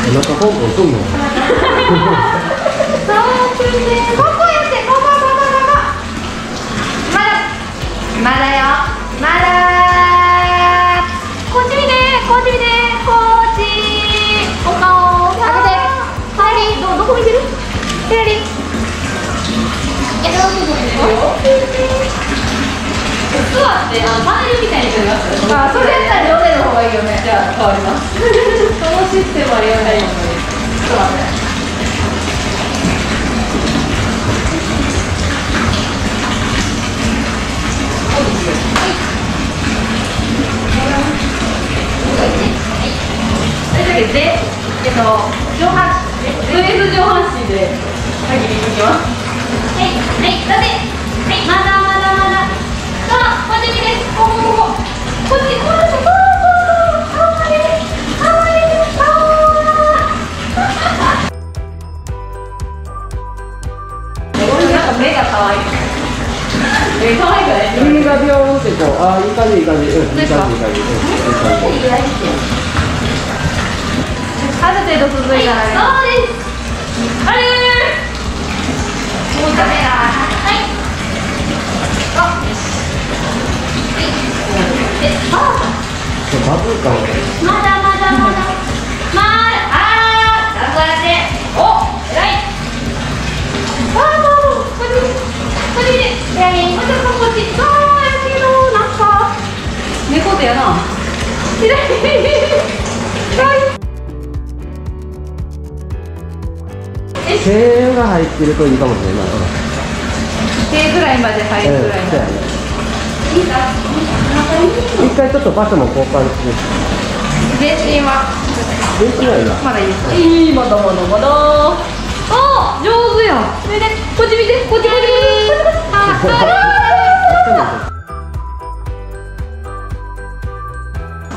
中方向遅いの。まだよ。まだ。こっち見て。こっち見て。こっち。お顔。あげて。はい。どこ見てる？ペラリ。座ってパネルみたいにするやつ。あ、それやったら上手の方がいいよね。じゃあ変わります。そのシステムはやらないよね。座って。で、上半身、とりあえず上半身で先に行きます。はい、はい、だって、はい、まだまだまだ。あ、こっち見て、ここここ。こっち、こっち、こう、かわいい、かわいい、かわいい。なんか目がかわいい。目かわいくない？目がビョーンってこう、あ、いい感じ、いい感じ、いい感じ、いい感じ、いい感じ。ある程度続いたらね。そうです。あれー。もうダメだ。はい。あ。バズーカ。まだまだまだ。まあ、ああ、こうやって。お、偉い。ああ、もう、こっち。こっちで。いやいや、こっち、こっち。ああ、やけど、なんか。猫だよな。偉い。声援が入ってるといいかもしれない。手ぐらいまで入るぐらいまで。いいか。一回ちょっと場所も交換して。全身は。全身はいいな。まだいいです。いい、まだまだまだ。あ、上手や。これで、こっち見て、こっち見て。あ、あ。これで、こっ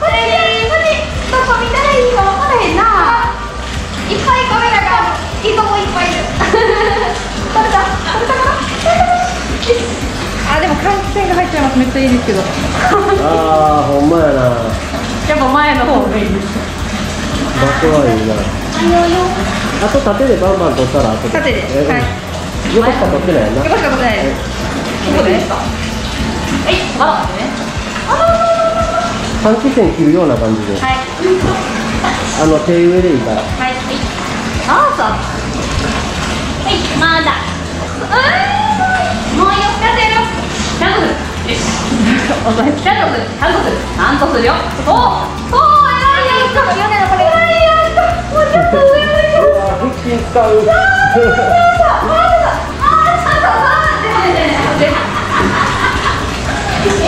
ち、どこ見たらいいかわからへんな。いっぱいカメラが。いいとこいっぱいいる。あ、でも換気扇が入っちゃいます。めっちゃいいですけど。ああ、ほんまやな。やっぱ前の方がいいです。場所はいいな。あと縦でバンバン取ったら。縦で。はい。横しか取ってないな。横しか取ってないです。ここでですか。はい、バランスね。換気扇切るような感じで。はい。手植えでいいから。はい。あーさ。はい、まだ。もうよっかせろ。タンク。よし。お前、タンク。タンク。タンクするよ。おお、えらいやんか。やだよ、これ。えらいやんか。もうちょっと上を行こう。一気に使う。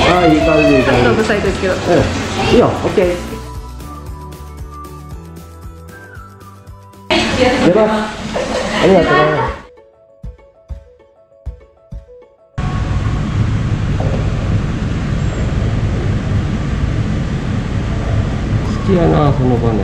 あー、いい感じ。ちょっと臭いですけど。いいよ、オッケー。出ます。ありがとうございます。好きやな、その場面。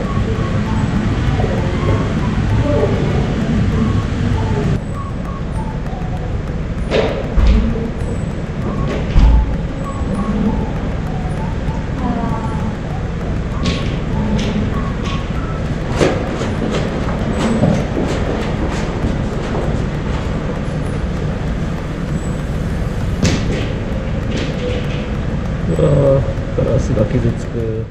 ガラスが傷つく。